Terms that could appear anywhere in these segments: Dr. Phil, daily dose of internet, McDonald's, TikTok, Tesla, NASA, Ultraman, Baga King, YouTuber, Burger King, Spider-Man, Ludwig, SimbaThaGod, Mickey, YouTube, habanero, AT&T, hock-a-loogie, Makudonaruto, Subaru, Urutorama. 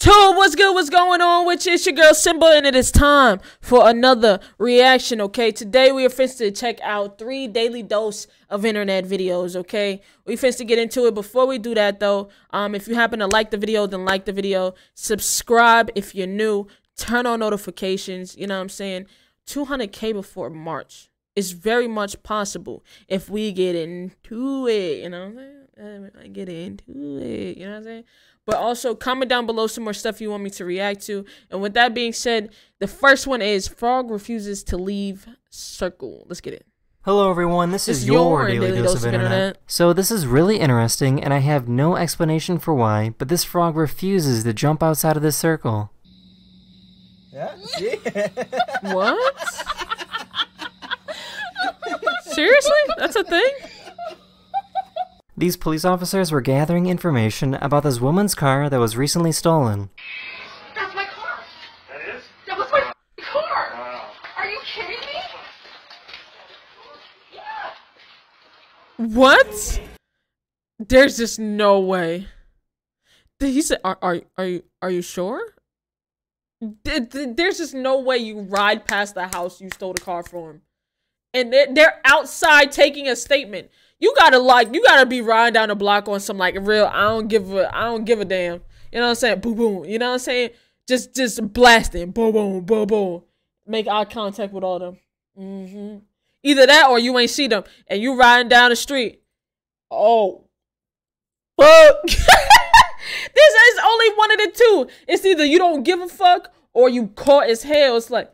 Two, what's good? What's going on? Which is your girl Simba, and it is time for another reaction. Okay, today we are finna to check out 3 daily dose of internet videos. Okay, we finna to get into it. Before we do that though, if you happen to like the video, then like the video, subscribe if you're new, turn on notifications. You know what I'm saying? 200k before March is very much possible if we get into it. You know what I'm saying? I get into it, you know what I'm saying? But also comment down below some more stuff you want me to react to. And with that being said, the first one is Frog Refuses to Leave Circle. Let's get it. Hello everyone, this is your daily dose of internet. So this is really interesting and I have no explanation for why, but this frog refuses to jump outside of this circle. Yeah. What? Seriously? That's a thing? These police officers were gathering information about this woman's car that was recently stolen. That's my car! That is? That was my car! Wow. Are you kidding me? Yeah. What? There's just no way. He said, are you sure? There's just no way you ride past the house you stole the car from. And they're outside taking a statement. You gotta be riding down the block on some like real, I don't give a damn. You know what I'm saying? Boom, boom. You know what I'm saying? Just blasting. Boom, boom, boom, boom. Make eye contact with all them. Either that or you ain't see them. And you riding down the street. Oh. Fuck. This is only one of the two. It's either you don't give a fuck or you caught as hell. It's like,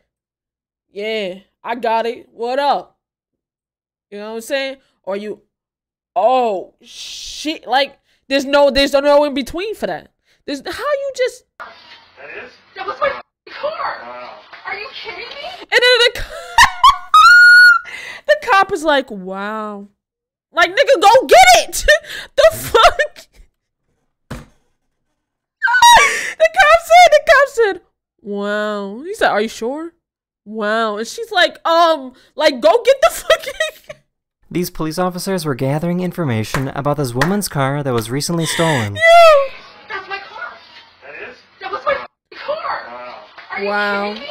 yeah, I got it. What up? You know what I'm saying? Or you... Oh, shit. Like, there's no in between for that. How you just... That is? That was my car. Wow. Are you kidding me? And then the cop is like, wow. Like, nigga, go get it. The fuck? The cop said, wow. He said, are you sure? Wow. And she's like, go get the fucking... These police officers were gathering information about this woman's car that was recently stolen. Yeah. That's my car. That is? That was my car. Wow. Are you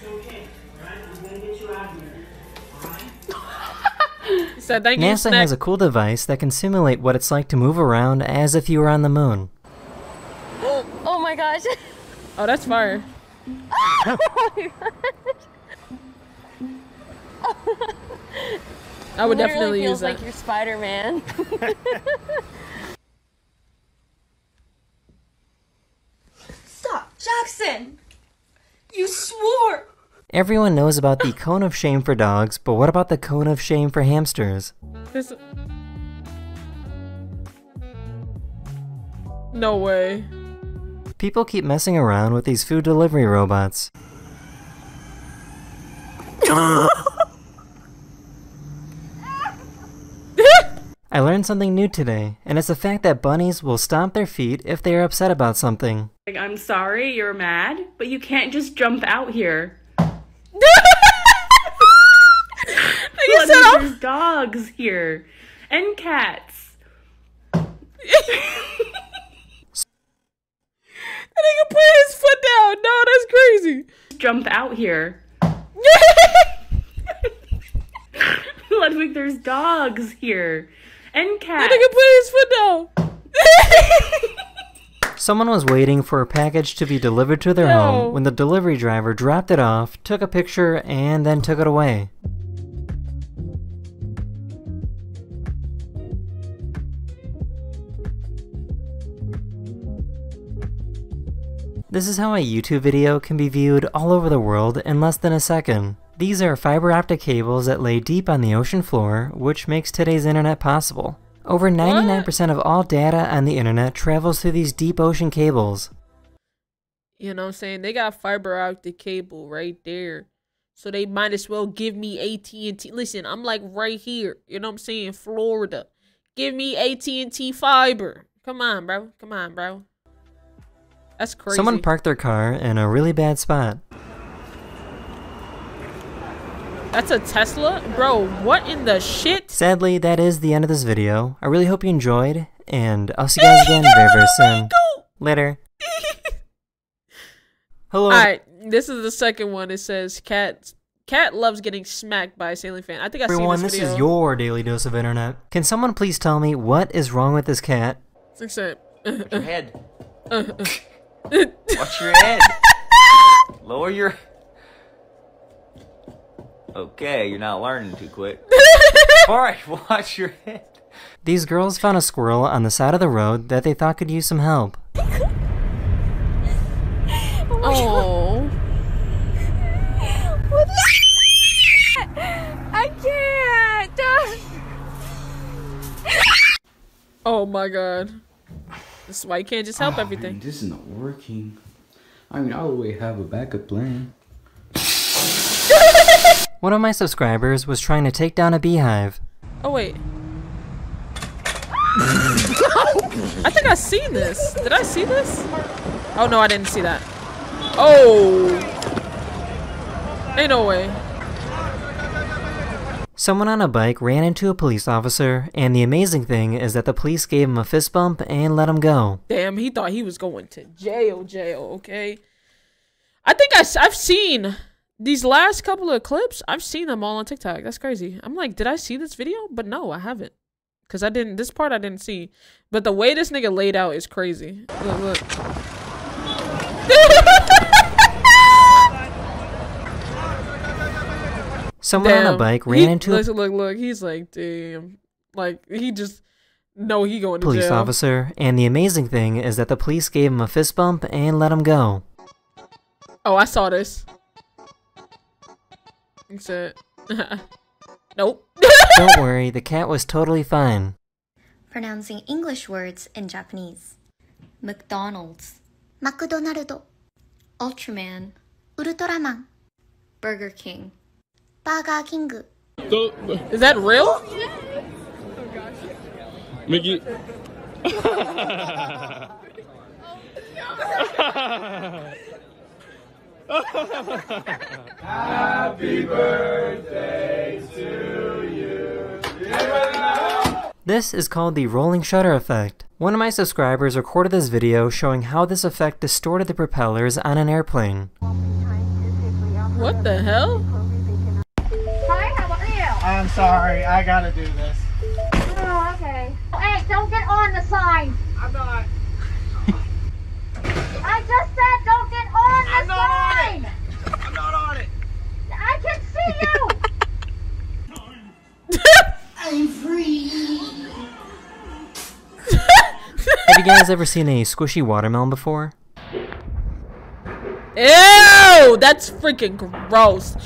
kidding me? Yeah. It's okay, right? I'm going to get you out of here. All right? So thank you, NASA snack. Has a cool device that can simulate what it's like to move around as if you were on the moon. Oh my gosh. Oh, that's fire. Oh my gosh. I would definitely use that. It feels like you're Spider-Man. Stop, Jackson! You swore! Everyone knows about the cone of shame for dogs, but what about the cone of shame for hamsters? No way. People keep messing around with these food delivery robots. I learned something new today, and it's the fact that bunnies will stomp their feet if they are upset about something. Like, I'm sorry you're mad, but you can't just jump out here. There's dogs here, and cats. And they can put his foot down. No, that's crazy. Jump out here. Ludwig, there's dogs here. And cats. That nigga put his foot down. Someone was waiting for a package to be delivered to their home when the delivery driver dropped it off, took a picture, and then took it away. This is how a YouTube video can be viewed all over the world in less than a second. These are fiber optic cables that lay deep on the ocean floor, which makes today's internet possible. Over 99% of all data on the internet travels through these deep ocean cables. You know what I'm saying? They got fiber optic cable right there. So they might as well give me AT&T. Listen, I'm like right here. You know what I'm saying? Florida. Give me AT&T fiber. Come on, bro. Come on, bro. That's crazy. Someone parked their car in a really bad spot. That's a Tesla? Bro, what in the shit? Sadly, that is the end of this video. I really hope you enjoyed, And I'll see you guys again very, very soon. Later. Hello. Alright, this is the second one. It says, Cat loves getting smacked by a ceiling fan. I think I've seen this video. Everyone, this is your daily dose of internet. Can someone please tell me what is wrong with this cat? Fix it. Watch your head. Watch your head. Lower your... Okay, you're not learning too quick. Alright, watch your head. These girls found a squirrel on the side of the road that they thought could use some help. Oh. I can't. Oh my god. This is why you can't just help everything. Man, this is not working. I mean, I always have a backup plan. One of my subscribers was trying to take down a beehive. Oh wait. I think I've seen this. Did I see this? Oh no, I didn't see that. Oh. Ain't no way. Someone on a bike ran into a police officer, and the amazing thing is that the police gave him a fist bump and let him go. Damn, he thought he was going to jail, okay? I think I've seen these last couple of clips. I've seen them all on TikTok. That's crazy. I'm like, did I see this video? But no, I haven't. Because I didn't, this part I didn't see. But the way this nigga laid out is crazy. Look, look. Someone on a bike ran into a... Look, he's like, damn. Like, he just... No, he going to jail. Police officer. And the amazing thing is that the police gave him a fist bump and let him go. Oh, I saw this. That's it. Nope. Don't worry, the cat was totally fine. Pronouncing English words in Japanese. McDonald's. Makudonaruto. Ultraman. Urutorama. Burger King. Baga King. Is that real? Mickey. Happy birthday to you. This is called the rolling shutter effect. One of my subscribers recorded this video showing how this effect distorted the propellers on an airplane. What the hell? I'm sorry, I gotta do this. Oh, okay. Hey, don't get on the sign. I'm not. I just said don't get on the sign. I'm not on it. I can see you. I'm free. Have you guys ever seen a squishy watermelon before? Ew, that's freaking gross.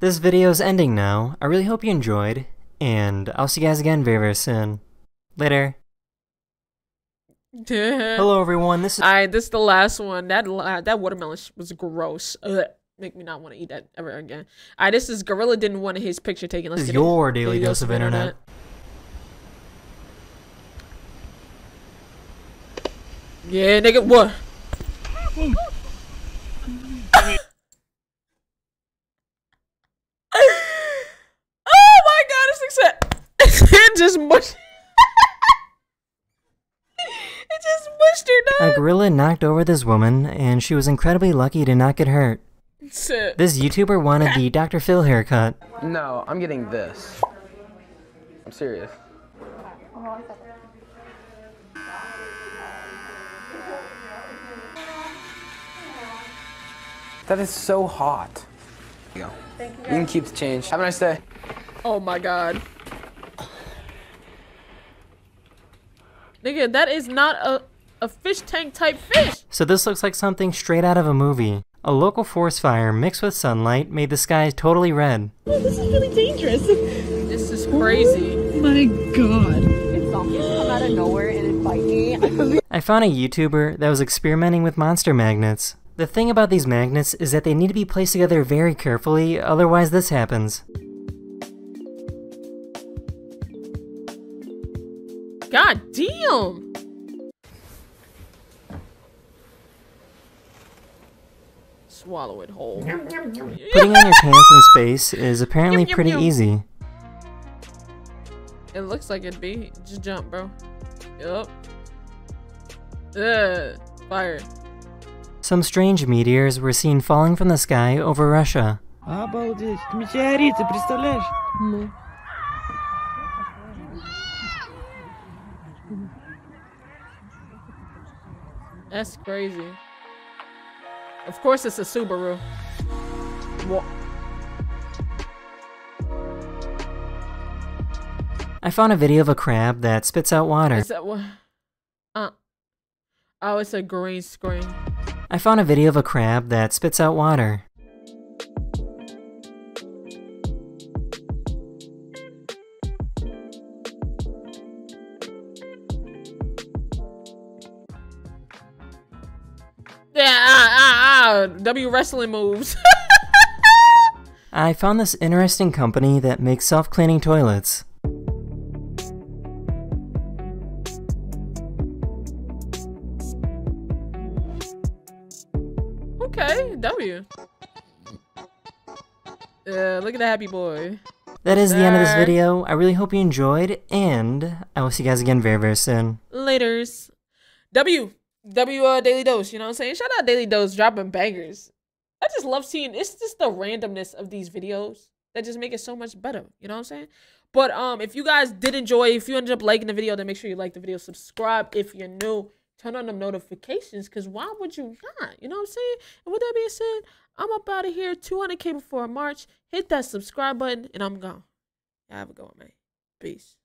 This video's ending now. I really hope you enjoyed, and I'll see you guys again very, very soon. Later. Hello, everyone. This is alright. This is the last one. That watermelon was gross. Ugh. Make me not want to eat that ever again. Alright, this is Gorilla didn't want his picture taken. Let's get your daily dose of internet. Yeah, nigga. What? Just mushed. It just mushed her down. A gorilla knocked over this woman, and she was incredibly lucky to not get hurt. This YouTuber wanted the Dr. Phil haircut. No, I'm getting this. I'm serious. That is so hot. There you go. Thank you. You can keep the change. Have a nice day. Oh my god. Nigga, that is not a fish tank type fish! So this looks like something straight out of a movie. A local forest fire mixed with sunlight made the sky totally red. Oh, this is really dangerous. This is crazy. Oh my god. If zombies come out of nowhere and it bite me. I found a YouTuber that was experimenting with monster magnets. The thing about these magnets is that they need to be placed together very carefully, otherwise this happens. God damn! Swallow it whole. Putting on your pants in space is apparently pretty easy. It looks like it'd be. Just jump, bro. Yup. Ugh. Fire. Some strange meteors were seen falling from the sky over Russia. Обалдеть. Метеориты, представляешь? No. That's crazy. Of course it's a Subaru. What? I found a video of a crab that spits out water. Is that what? Oh, it's a green screen. I found a video of a crab that spits out water. W wrestling moves. I found this interesting company that makes self-cleaning toilets. Okay, W. Look at the happy boy. That is the end of this video. I really hope you enjoyed, and I will see you guys again very, very soon. Laters. Daily Dose, you know what I'm saying? Shout out Daily Dose dropping bangers. I just love seeing, it's just the randomness of these videos that just make it so much better, you know what I'm saying? But if you guys did enjoy, if you ended up liking the video, then make sure you like the video, subscribe if you're new, turn on them notifications, because why would you not? You know what I'm saying? And with that being said, I'm up out of here, 200K before March, hit that subscribe button, and I'm gone. Have a good one, man. Peace.